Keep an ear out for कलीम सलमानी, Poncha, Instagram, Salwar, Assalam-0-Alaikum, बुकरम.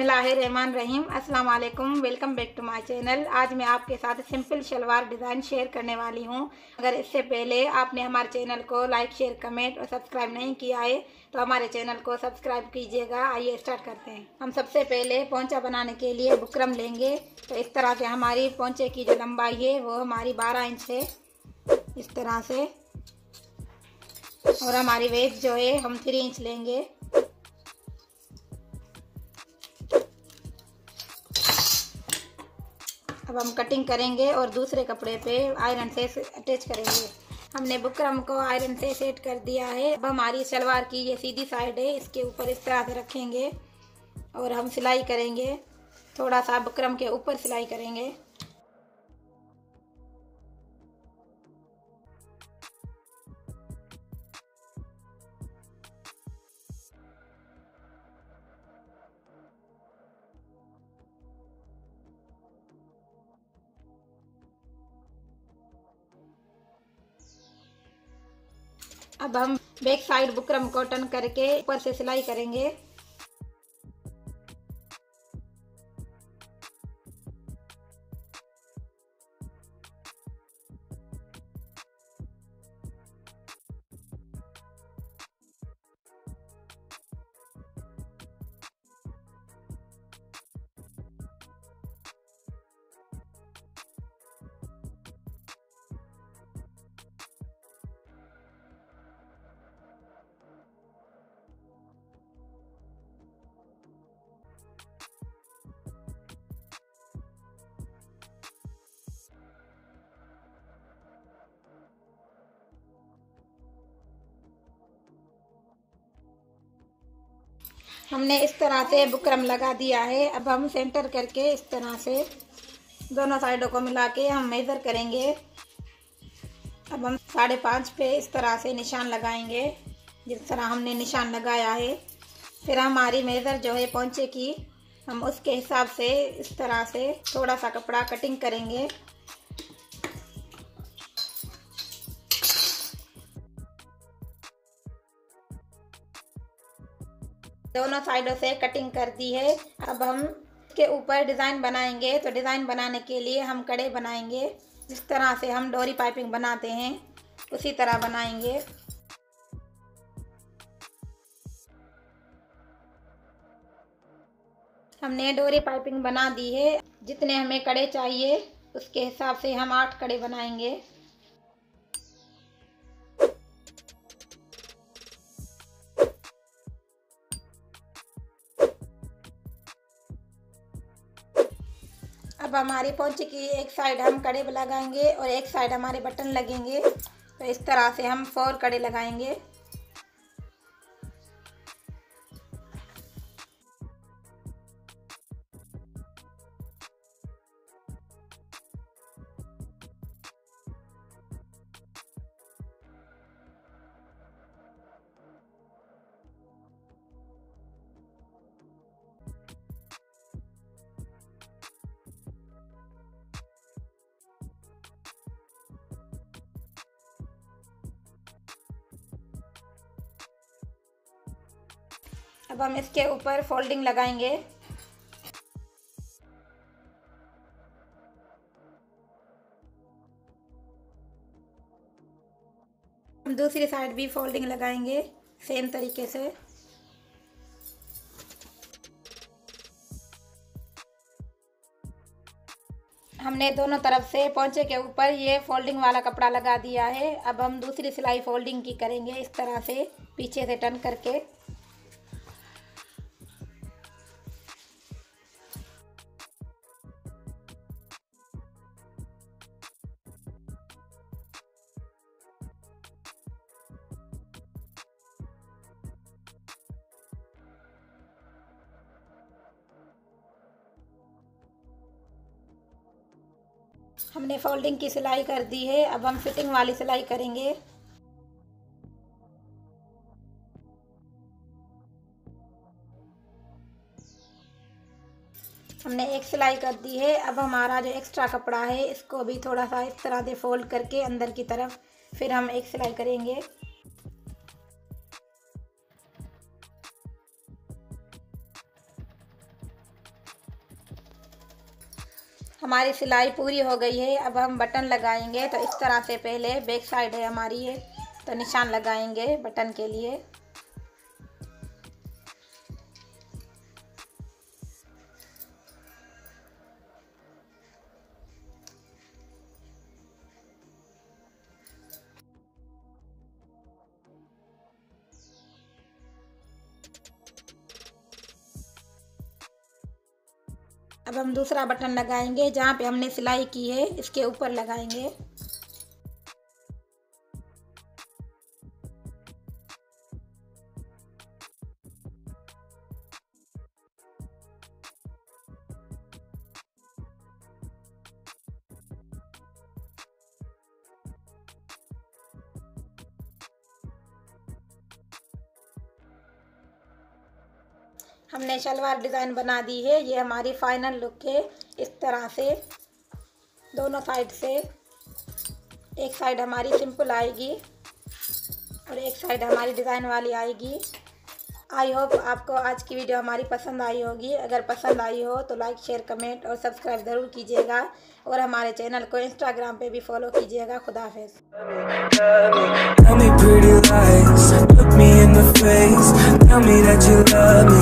बिस्मिल्लाहिर्रहमानिर्रहीम अस्सलाम वालेकुम, welcome back to my channel. आज मैं आपके साथ सिंपल शलवार डिज़ाइन शेयर करने वाली हूं। अगर इससे पहले आपने हमारे चैनल को लाइक, शेयर, कमेंट और सब्सक्राइब नहीं किया है तो हमारे चैनल को सब्सक्राइब कीजिएगा। आइए स्टार्ट करते हैं। हम सबसे पहले पोंचा बनाने के लिए बुकरम लेंगे। तो इस तरह से हमारी पोंचे की जो लंबाई है वो हमारी 12 इंच है, इस तरह से। और हमारी वेस्ट जो है हम 3 इंच लेंगे। अब हम कटिंग करेंगे और दूसरे कपड़े पे आयरन से अटैच करेंगे। हमने बुकरम को आयरन से सेट कर दिया है। अब हमारी सलवार की ये सीधी साइड है, इसके ऊपर इस तरह से रखेंगे और हम सिलाई करेंगे। थोड़ा सा बुकरम के ऊपर सिलाई करेंगे। अब हम बैक साइड बुकरम को टर्न करके ऊपर से सिलाई करेंगे। हमने इस तरह से बुकरम लगा दिया है। अब हम सेंटर करके इस तरह से दोनों साइडों को मिला के हम मेज़र करेंगे। अब हम 5.5 पे इस तरह से निशान लगाएंगे, जिस तरह हमने निशान लगाया है। फिर हमारी मेज़र जो है पोंचे की, हम उसके हिसाब से इस तरह से थोड़ा सा कपड़ा कटिंग करेंगे। दोनों साइडों से कटिंग कर दी है। अब हम इसके ऊपर डिज़ाइन बनाएंगे। तो डिज़ाइन बनाने के लिए हम कड़े बनाएंगे। जिस तरह से हम डोरी पाइपिंग बनाते हैं उसी तरह बनाएंगे। हमने डोरी पाइपिंग बना दी है। जितने हमें कड़े चाहिए उसके हिसाब से हम 8 कड़े बनाएंगे। अब हमारे पोंचे की एक साइड हम कड़े लगाएंगे और एक साइड हमारे बटन लगेंगे। तो इस तरह से हम 4 कड़े लगाएंगे। अब हम इसके ऊपर फोल्डिंग लगाएंगे। हम दूसरी साइड भी फोल्डिंग लगाएंगे सेम तरीके से। हमने दोनों तरफ से पोंचे के ऊपर ये फोल्डिंग वाला कपड़ा लगा दिया है। अब हम दूसरी सिलाई फोल्डिंग की करेंगे, इस तरह से पीछे से टर्न करके। हमने फोल्डिंग की सिलाई कर दी है। अब हम फिटिंग वाली सिलाई करेंगे। हमने एक सिलाई कर दी है। अब हमारा जो एक्स्ट्रा कपड़ा है इसको भी थोड़ा सा इस तरह से फोल्ड करके अंदर की तरफ फिर हम एक सिलाई करेंगे। हमारी सिलाई पूरी हो गई है। अब हम बटन लगाएंगे, तो इस तरह से पहले बैक साइड है हमारी ये, तो निशान लगाएंगे बटन के लिए। अब हम दूसरा बटन लगाएंगे, जहाँ पे हमने सिलाई की है इसके ऊपर लगाएंगे। हमने शलवार डिज़ाइन बना दी है, ये हमारी फाइनल लुक है। इस तरह से दोनों साइड से, एक साइड हमारी सिंपल आएगी और एक साइड हमारी डिज़ाइन वाली आएगी। आई होप आपको आज की वीडियो हमारी पसंद आई होगी। अगर पसंद आई हो तो लाइक, शेयर, कमेंट और सब्सक्राइब ज़रूर कीजिएगा और हमारे चैनल को इंस्टाग्राम पे भी फॉलो कीजिएगा। खुदा हाफिज़।